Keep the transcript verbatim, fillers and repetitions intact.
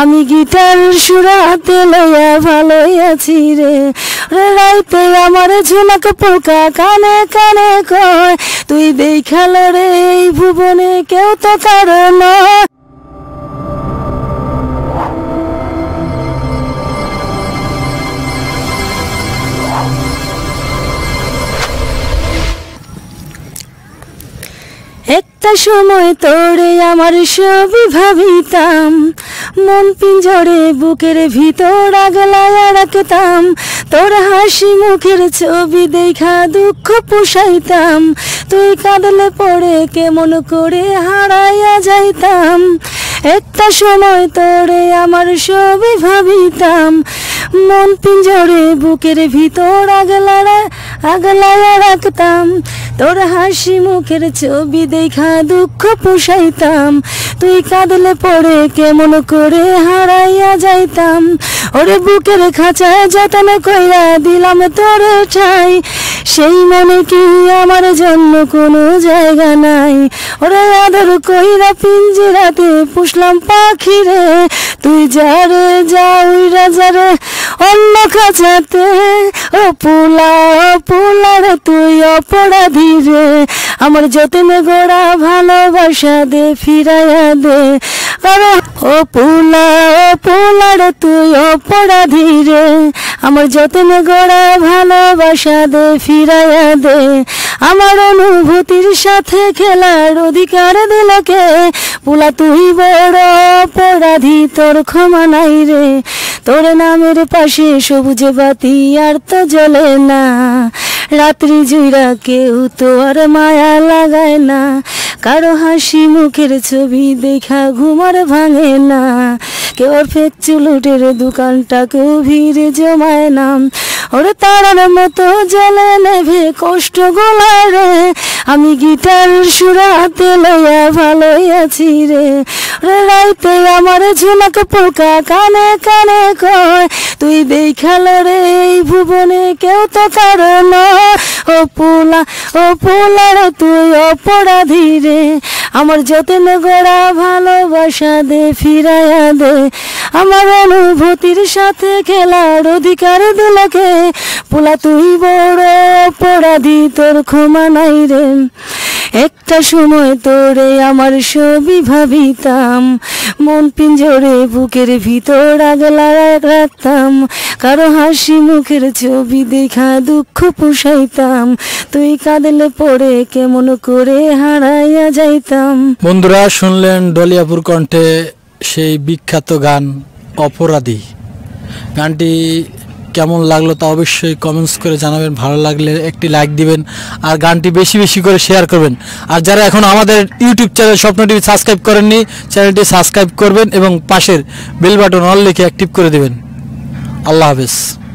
আমি গিটার সুরাতে লইয়া ভালোইয়াছি রে, রাইতে আমার ঝুলক পোকা কানে কানে কয় তুই দেখাল রে এই ভুবনে কেউ তো কারো নয়। একটা সময় তোরে আমার সবই ভাবিতাম, মন পিঞ্জরে বুকের ভিতর আগলায়া রাখতাম, তোর হাসি মুখের ছবি দেখা দুঃখ পোষাইতাম, তুই কাঁদলে পড়ে কেমন করে হারাইয়া যাইতাম। একটা সময় তোরে আমার সবই ভাবিতাম, মন পিঞ্জরে বুকের ভিতর আগলারা আগলায়া রাখতাম, তোর হাসি মুখের ছবি দেখা দুঃখ পোষাইতাম, তুই কাঁদলে পড়ে কেমন করে হারাইয়া যাইতাম। ওরে বুকের খাঁচায় যতন কইরা দিলাম তোর ঠাই, সেই মনে কি আমার জন্য কোনো জায়গা নাই। ওরে আদর কইরা পিঞ্জিরাতে পুষলাম পাখি রে, তুই যা রে যা উইরা যা রে অন্য খাঁচাতে। ও পোলা পোলা রে তুই অপরাধী রে, আমার যতনে গোড়া ভালোবাসা দে ফিরাইয়া দে। ও পোলা পোলা রে তুই অপরাধী রে, আমার যতনে গোড়া ভালোবাসা দে ফিরাইয়া দে। আমার অনুভূতির সাথে খেলার অধিকার দিলকে, পোলা তুই বড় অপরাধী তোর ক্ষমা নাই রে। তোর নামের পাশে সবুজ বাতি আর তো জ্বলে না, রাত্রি জুড়া কেউ তোর মায়া লাগায় না, কারো হাসি মুখের ছবি দেখা ঘুমার ভাঙে না, কেউ ফেক চুলুটের দোকানটা কেউ ভিড় জমায় না। ওরে তারার মতো জ্বলে নেভে কষ্ট গোলায় রে, আমি গিটার সুরাতে লইয়া ভালোই আছি রে, রাইতে আমার ঝুলক পোকা কানে কানে কয় তুই দেখাল রে এই ভুবনে কেউ তো কারো নয়। ও পোলা ও পোলা রে তুই অপরাধী রে, আমার যতন গোড়া ভালোবাসা দে ফিরাইয়া দে। আমার অনুভূতির সাথে খেলার অধিকার দিলকে, পোলা তুই বড় অপরাধী তোর ক্ষমা নাই রে। একটা সময় তোরে আমার সবই ভাবিতাম, মন পিঞ্জরে বুকের ভিতর আগলা রাখতাম, কারো হাসি মুখের ছবি দেখা দুঃখ পোষাইতাম, তুই কাঁদলে পড়ে কেমন করে হারাইয়া যাইতাম। বন্ধুরা শুনলেন ডলিয়াপুর কণ্ঠে সেই বিখ্যাত গান অপরাধী। গানটি কেমন লাগলো তা অবশ্যই কমেন্টস করে জানাবেন, ভালো লাগলে একটি লাইক দিবেন, আর গানটি বেশি বেশি করে শেয়ার করবেন। আর যারা এখন আমাদের ইউটিউব চ্যানেল স্বপ্ন টিভি সাবস্ক্রাইব করেননি, চ্যানেলটি সাবস্ক্রাইব করবেন এবং পাশের বেল বাটন অল লিখে অ্যাক্টিভ করে দেবেন। আল্লাহ হাফেজ।